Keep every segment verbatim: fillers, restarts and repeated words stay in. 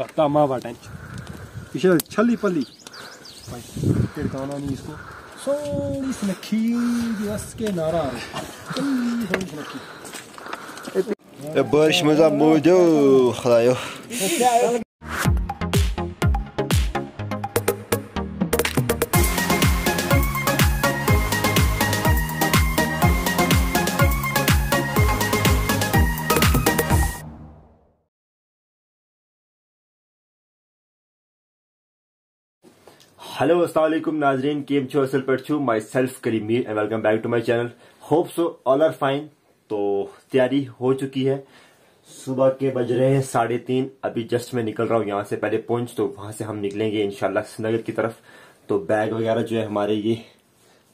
तामा वाटन पिछले छली पली फिर गाना नहीं इसको सोनी सुनखी दिवस के नारा बारिश मजा मोजो खरायो हेलो अस्सलाम वालेकुम नाजरीन केम छो असल पर छू myself Karim Mir and welcome back to my channel. Hope so all are fine. तो तैयारी हो चुकी है, सुबह के बज रहे हैं साढ़े तीन। अभी जस्ट मैं निकल रहा हूँ यहाँ से पहले पहुंच, तो वहां से हम निकलेंगे इंशाल्लाह श्रीनगर की तरफ। तो बैग वगैरह जो है हमारे ये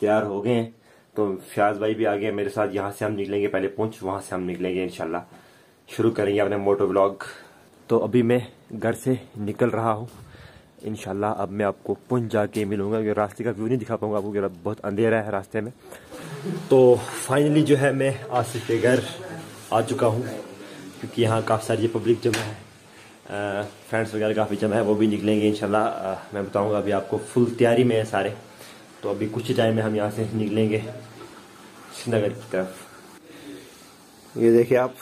तैयार हो गए हैं, तो फयाज भाई भी आ गए मेरे साथ। यहाँ से हम निकलेंगे पहले पहुंच, वहां से हम निकलेंगे इंशाल्लाह, शुरू करेंगे अपने मोटो व्लॉग। तो अभी मैं घर से निकल रहा हूँ इंशाल्लाह। अब मैं आपको पुंछ जाके मिलूंगा, क्योंकि रास्ते का व्यू नहीं दिखा पाऊंगा आपको क्योंकि बहुत अंधेरा है रास्ते में। तो फाइनली जो है मैं आसिफ के घर आ चुका हूँ, क्योंकि यहाँ काफ़ी सारी पब्लिक जमा है, फ्रेंड्स वगैरह काफ़ी जमा है, वो भी निकलेंगे इंशाल्लाह। मैं बताऊँगा अभी आपको, फुल तैयारी में है सारे। तो अभी कुछ टाइम में हम यहाँ से निकलेंगे श्रीनगर की तरफ। ये देखिए आप,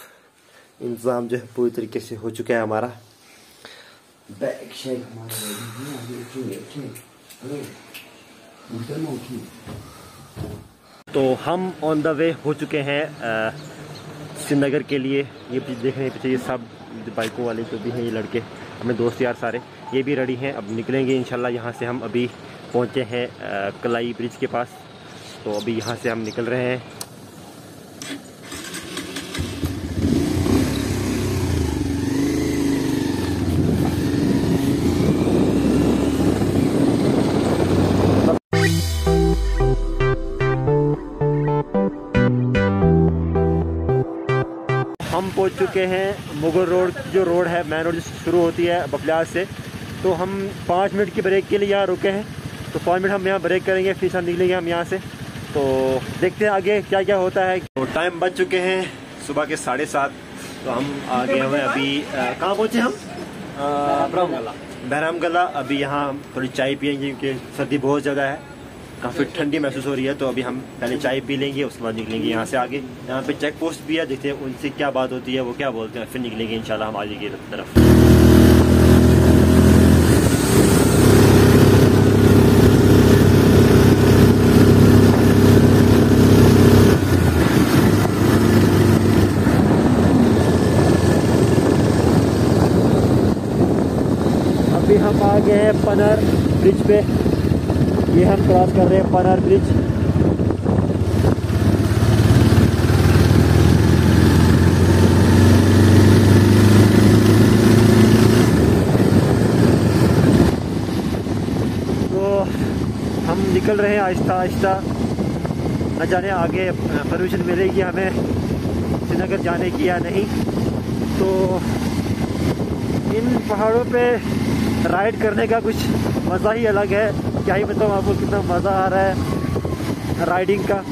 इंतज़ाम जो है पूरी तरीके से हो चुका है हमारा। बैग शेग तो हम ऑन द वे हो चुके हैं श्रीनगर के लिए। ये देख रहे हैं पीछे ये सब बाइकों वाले जो भी हैं, ये लड़के हमें दोस्त यार सारे ये भी रेडी हैं। अब निकलेंगे इंशाल्लाह यहाँ से। हम अभी पहुँचे हैं कलाई ब्रिज के पास, तो अभी यहाँ से हम निकल रहे हैं। पहुंच चुके हैं मुगल रोड, जो रोड है मेन रोड शुरू होती है बबलियाज से। तो हम पाँच मिनट की ब्रेक के लिए यहाँ रुके हैं, तो पाँच मिनट हम यहाँ ब्रेक करेंगे, फिर से निकलेंगे हम यहाँ से। तो देखते हैं आगे क्या क्या होता है। तो टाइम बच चुके हैं सुबह के साढ़े सात। तो हम आ गए हुए अभी, कहाँ पहुँचे हम? बहराम गला। अभी यहाँ थोड़ी चाय पियेंगे क्योंकि सर्दी बहुत ज़्यादा है, काफ़ी ठंडी महसूस हो रही है। तो अभी हम पहले चाय पी लेंगे, उसके बाद निकलेंगे यहाँ से आगे। यहाँ पे चेक पोस्ट भी है, देखते हैं उनसे क्या बात होती है, वो क्या बोलते हैं, फिर निकलेंगे इंशाल्लाह हम आगे की तरफ। अभी हम आ गए हैं पनर ब्रिज पे, ये हम क्रॉस कर रहे हैं पनर ब्रिज। तो हम निकल रहे हैं आहिस्ता आहिस्ता, न जाने आगे परमिशन मिलेगी हमें श्रीनगर जाने की या नहीं। तो इन पहाड़ों पे राइड करने का कुछ मज़ा ही अलग है, क्या ही बताऊँ आपको कितना मज़ा आ रहा है राइडिंग का।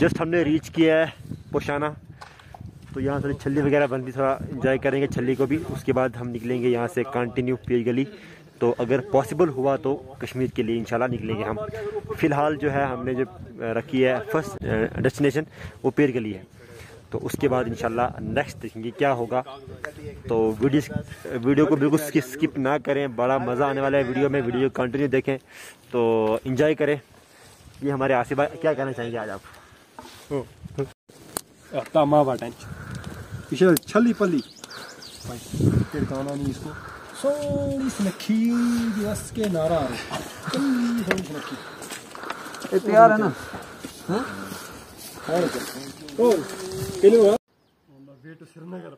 जस्ट हमने रीच किया है पोशाना, तो यहाँ थोड़ी छल्ली वगैरह बनती, थोड़ा इंजॉय करेंगे छल्ली को भी। उसके बाद हम निकलेंगे यहाँ से कंटिन्यू पीर गली। तो अगर पॉसिबल हुआ तो कश्मीर के लिए इंशाल्लाह निकलेंगे हम। फ़िलहाल जो है हमने जो रखी है फर्स्ट डेस्टिनेशन वो पीर गली है, तो उसके बाद इंशाल्लाह नेक्स्ट देखेंगे क्या होगा। तो वीडियो वीडियो को बिल्कुल स्किप ना करें, बड़ा मज़ा आने वाला है वीडियो में। वीडियो कंटिन्यू देखें, तो इंजॉय करें। ये हमारे आसिफ भाई, क्या कहना चाहेंगे आज आप? तामा वाटन पिछले छली पली फिर गाना नहीं इसको सोनी सुनखी दिवस के नारा प्यार है ना। श्रीनगर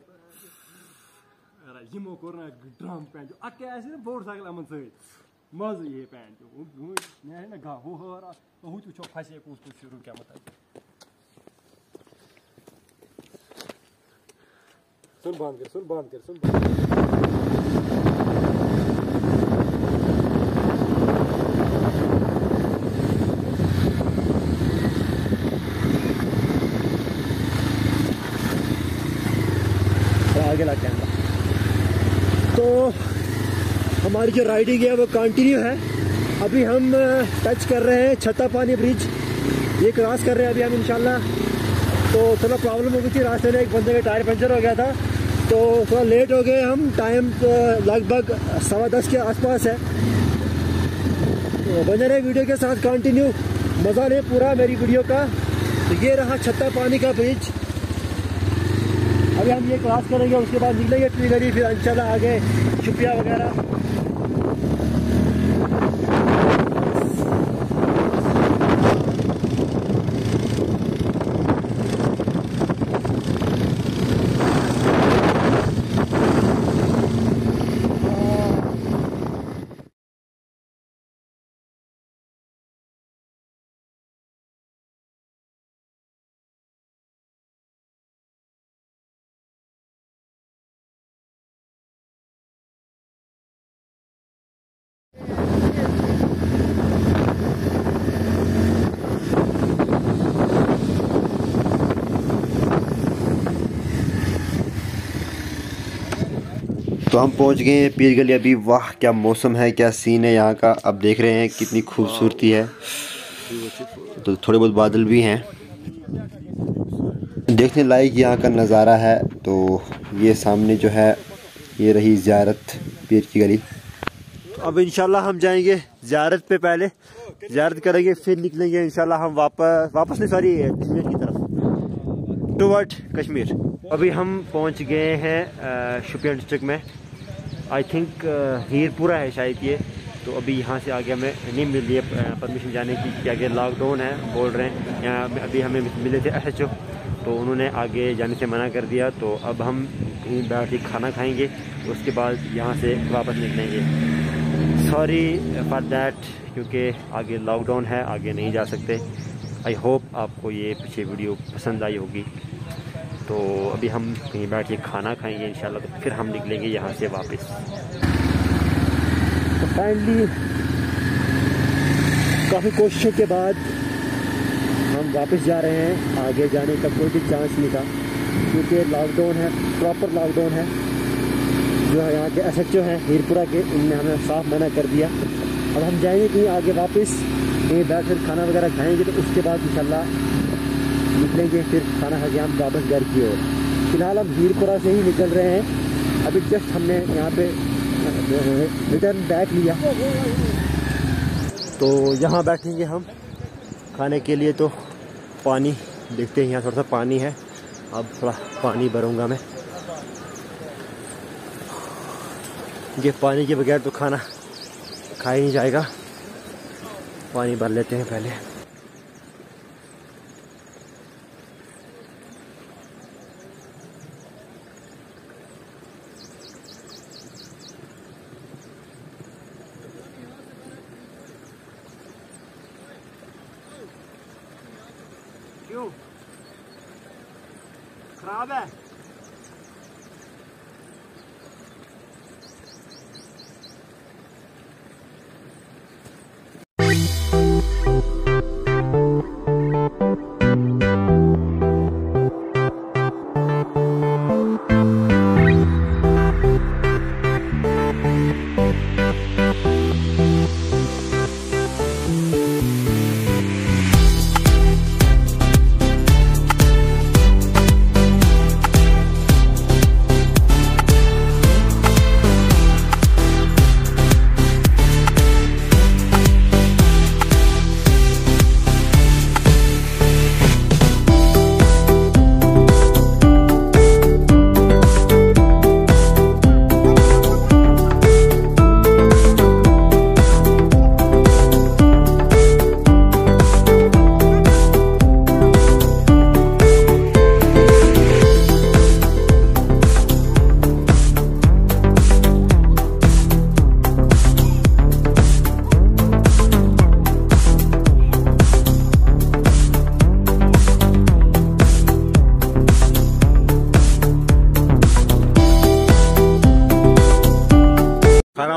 यमो कोर ड्राम पे बोर्ड साइकिल मज ये पैंट ना गाँव हर हूँ वो फसे शुरू क्या सुन बंद कर सुन बंद कर सुन तो हमारी जो राइडिंग है वो कंटिन्यू है। अभी हम टच कर रहे हैं छत्ता पानी ब्रिज, ये क्रॉस कर रहे हैं अभी हम इंशाल्लाह। तो थोड़ा प्रॉब्लम हो गई थी रास्ते में, एक बंदे का टायर पंचर हो गया था तो थोड़ा लेट हो गए हम। टाइम तो लगभग सवा दस के आसपास है। तो बने रहे वीडियो के साथ, कंटिन्यू मज़ा ले पूरा मेरी वीडियो का। तो ये रहा छत्ता पानी का ब्रिज, अभी हम ये क्रॉस करेंगे, उसके बाद निकलेंगे पीर गली, फिर इंशाल्लाह आगे शुपिया वगैरह। तो हम पहुंच गए हैं पीर गली। अभी वाह क्या मौसम है, क्या सीन है यहाँ का। अब देख रहे हैं कितनी खूबसूरती है। तो थोड़े बहुत बादल भी हैं, देखने लायक यहाँ का नज़ारा है। तो ये सामने जो है ये रही ज़ियारत पीर की गली। तो अब इंशाल्लाह हम जाएंगे ज़ियारत पे, पहले ज़ियारत करेंगे फिर निकलेंगे इंशाल्लाह हम वापस वापस नहीं सॉरी कश्मीर की तरफ, टूवर्ड कश्मीर। अभी हम पहुँच गए हैं शोपियान डिस्ट्रिक्ट में, आई थिंक हीरपुरा है शायद ये। तो अभी यहाँ से आगे हमें नहीं मिली है परमिशन जाने की, कि आगे लॉकडाउन है बोल रहे हैं। यहाँ अभी हमें मिले थे एस एच ओ, तो उन्होंने आगे जाने से मना कर दिया। तो अब हम कहीं बैठ के खाना खाएंगे, उसके बाद यहाँ से वापस निकलेंगे। सॉरी फॉर दैट, क्योंकि आगे लॉकडाउन है, आगे नहीं जा सकते। आई होप आपको ये पीछे वीडियो पसंद आई होगी। तो अभी हम कहीं बैठ के खाना खाएंगे इंशाल्लाह, तो फिर हम निकलेंगे यहाँ से वापस। तो फाइनली काफ़ी कोशिशों के बाद हम वापस जा रहे हैं। आगे जाने का कोई भी चांस नहीं था क्योंकि लॉकडाउन है, प्रॉपर लॉकडाउन है। जो है यहाँ के एस एच ओ हैं हीरपुरा के, इनने हमें साफ मना कर दिया। अब हम जाएंगे कहीं आगे वापस, कहीं बैठ कर खाना वगैरह खाएँगे, तो उसके बाद इंशाल्लाह निकलेंगे फिर खाना खा के हम वापस घर की ओर। फिलहाल हम हीरपुरा से ही निकल रहे हैं। अभी जस्ट हमने यहाँ पे रिटर्न बैठ लिया, तो यहाँ बैठेंगे हम खाने के लिए। तो पानी देखते हैं, यहाँ थोड़ा सा पानी है, अब थोड़ा पानी भरूँगा मैं, ये पानी के बगैर तो खाना खाया ही नहीं जाएगा। पानी भर लेते हैं पहले। खराब है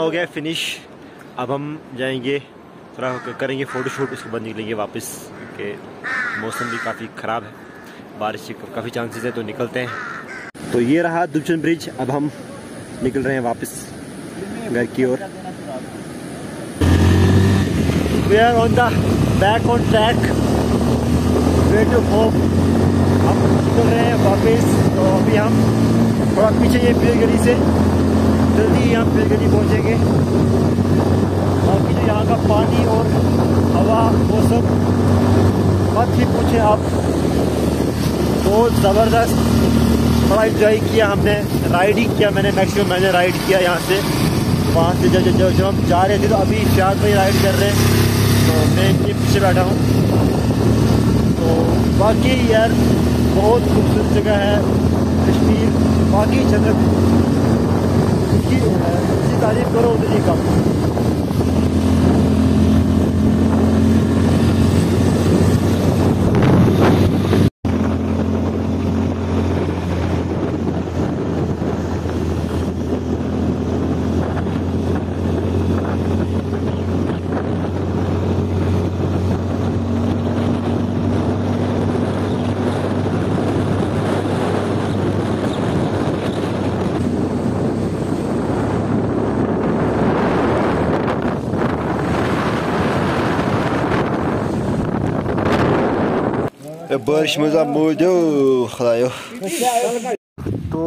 हो गया फिनिश। अब हम जाएंगे थोड़ा करेंगे फ़ोटोशूट, उसके बाद निकलेंगे वापस। के मौसम भी काफ़ी ख़राब है, बारिश के काफ़ी चांसेस हैं, तो निकलते हैं। तो ये रहा दुबचन ब्रिज, अब हम निकल रहे हैं वापस घर की ओर। We are on the back on track, way to home. हम निकल रहे हैं वापस। तो अभी हम थोड़ा पीछे ये पीर गली से, जल्दी हम पीर गली पहुँचेंगे। बाकी जो यहाँ का पानी और हवा वो सब मत ही पूछे आप। बहुत ज़बरदस्त, बड़ा इंजॉय किया हमने, राइडिंग किया मैंने, मैक्सिमम मैंने राइड किया यहाँ से वहाँ से। जब जब जब हम जा रहे थे तो अभी शायद में राइड कर रहे हैं, तो मैं इनके पीछे बैठा हूँ। तो बाकी यार बहुत खूबसूरत जगह है कश्मीर। बाकी जगह की तारीफ करो उतनी कम। बारिश मज़ा मौजूद खरायो। तो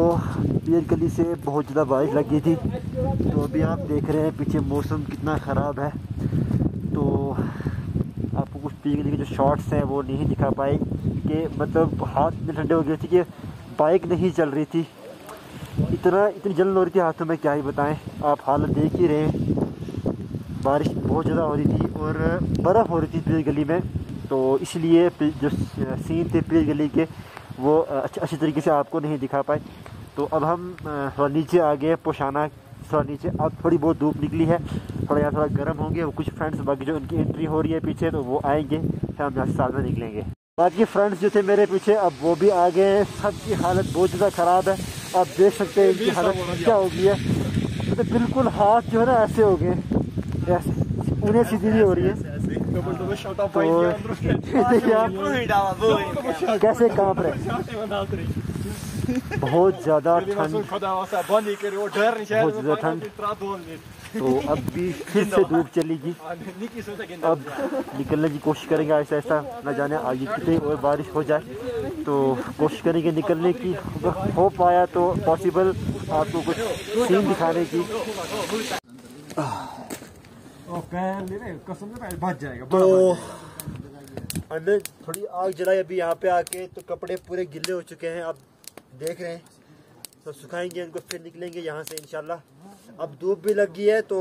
पीर गली से बहुत ज़्यादा बारिश लगी थी, तो अभी आप देख रहे हैं पीछे मौसम कितना ख़राब है। तो आपको कुछ पीर गली के जो शॉट्स हैं वो नहीं दिखा पाए, कि मतलब हाथ में ठंडे हो गए थे कि बाइक नहीं चल रही थी, इतना इतनी जलन हो रही थी हाथों में, क्या ही बताएं। आप हालत देख ही रहे हैं, बारिश बहुत ज़्यादा हो रही थी और बर्फ़ हो रही थी पीर गली में। तो इसलिए जो सीन थे पीर गली के वो अच्छे अच्छी तरीके से आपको नहीं दिखा पाए। तो अब हम थोड़ा नीचे आ गए, पोशाना थोड़ा नीचे। अब थोड़ी बहुत धूप निकली है, थोड़ा यहाँ थोड़ा गर्म होंगे वो कुछ फ्रेंड्स। बाकी जो उनकी एंट्री हो रही है पीछे, तो वो आएंगे, फिर हम यहाँ से साथ में निकलेंगे। बाकी फ्रेंड्स जो थे मेरे पीछे, अब वो भी आ गए हैं। सबकी हालत बहुत ज़्यादा ख़राब है, आप देख सकते हैं इनकी हालत क्या हो गई है। तो बिल्कुल हाथ जो है ना ऐसे हो गए, ऐसे उन्हें सीधी नहीं हो रही है। तो कैसे कांप रहे, बहुत ज़्यादा ठंड, बहुत ज़्यादा ठंड। तो अब भी फिर से धूप चलेगी, अब निकलने की कोशिश करेंगे ऐसा ऐसा, ना जाने आगे कितनी और बारिश हो जाए। तो कोशिश करेंगे निकलने की, अगर हो पाया तो पॉसिबल आपको कुछ सीन दिखाने की। तो हमने थोड़ी आग जलाई अभी यहाँ पे आके, तो कपड़े पूरे गिले हो चुके हैं, आप देख रहे हैं। तो सुखाएंगे इनको, फिर निकलेंगे यहाँ से इंशाल्लाह। अब धूप भी लग गई है, तो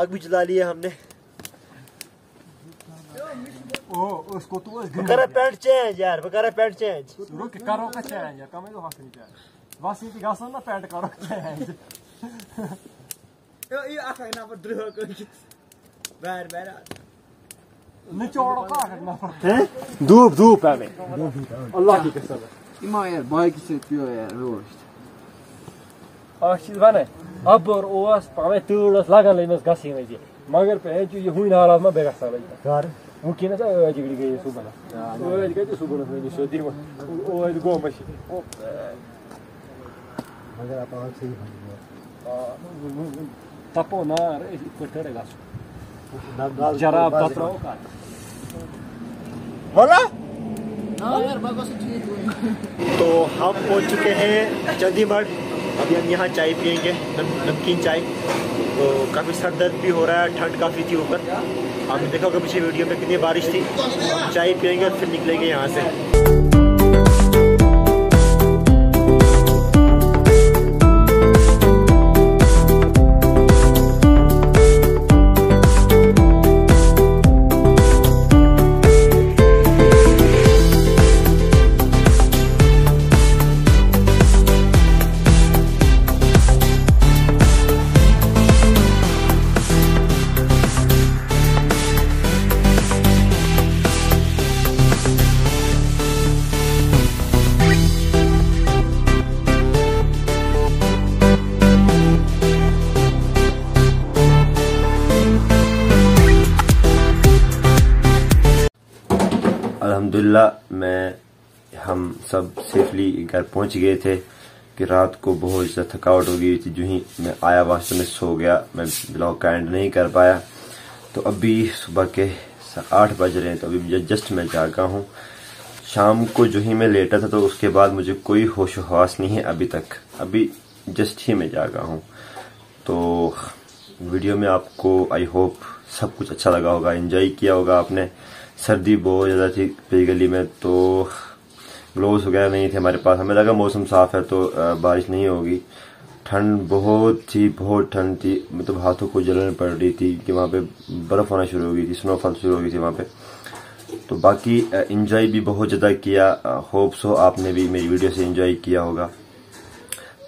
आग भी जला ली है हमने। ओ उसको तो बकरा पैंट चेंज यार, बकरा पैंट चेंज रुक करो का चेंज यार, कम ही तो हाथ नहीं चेंज वासी की गासन ना पैंट करो चेंज। तो ये आखिर ना पर ड्रॉ करके बार बार निचोड़ो का करना पड़ता है। धूप धूप है, अल्लाह की कसम इमा यार, बाइक से पियो यार रोस्ट आशीष बने। अब और ओस पावे तीरस लगा लेनस गसी में जी, मगर पे जो ये हुई नाराज में बेगा साला यार मुकिन से अजगड़ी गई सुबह ना ओए गई सुबह ना ये शोधीर ओए गो मशी मगर आप आज से ही तपो ना जरा बताओ बोला ना यार। तो हम पहुंच चुके हैं जल्दी मठ। अभी हम यहाँ चाय पियेंगे, नमकीन चाय। तो काफ़ी सर दर्द भी हो रहा है, ठंड काफ़ी थी ऊपर। आपने देखा होगा पीछे वीडियो में कितनी बारिश थी। चाय पियेंगे और फिर निकलेंगे यहाँ से। अल्हम्दुलिल्लाह मैं हम सब सेफली घर पहुंच गए थे कि रात को बहुत ज़्यादा थकावट हो गई थी। जो ही मैं आया वास्तव में सो गया, मैं ब्लॉग का एंड नहीं कर पाया। तो अभी सुबह के आठ बज रहे हैं, तो अभी जस्ट मैं जागा हूँ। शाम को जो ही मैं लेटा था तो उसके बाद मुझे कोई होश हवास नहीं है अभी तक, अभी जस्ट ही मैं जागा हूँ। तो वीडियो में आपको आई होप सब कुछ अच्छा लगा होगा, एंजॉय किया होगा आपने। सर्दी बहुत ज़्यादा थी पिर गली में, तो ग्लोव्स वगैरह नहीं थे हमारे पास। हमें लगा मौसम साफ़ है तो बारिश नहीं होगी। ठंड बहुत थी, बहुत ठंड थी, मतलब हाथों को जलन पड़ रही थी कि वहाँ पे बर्फ़ होना शुरू हो गई थी, स्नोफॉल शुरू हो गई थी वहाँ पे। तो बाकी एंजॉय भी बहुत ज़्यादा किया। होप सो आपने भी मेरी वीडियो से एंजॉय किया होगा।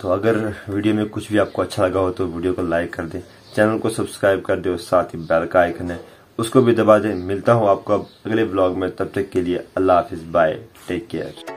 तो अगर वीडियो में कुछ भी आपको अच्छा लगा हो तो वीडियो को लाइक कर दें, चैनल को सब्सक्राइब कर दें, साथ ही बेल का आइकन है उसको भी दबा दें। मिलता हूँ आपको अगले ब्लॉग में, तब तक के लिए अल्लाह हाफिज़, बाय, टेक केयर।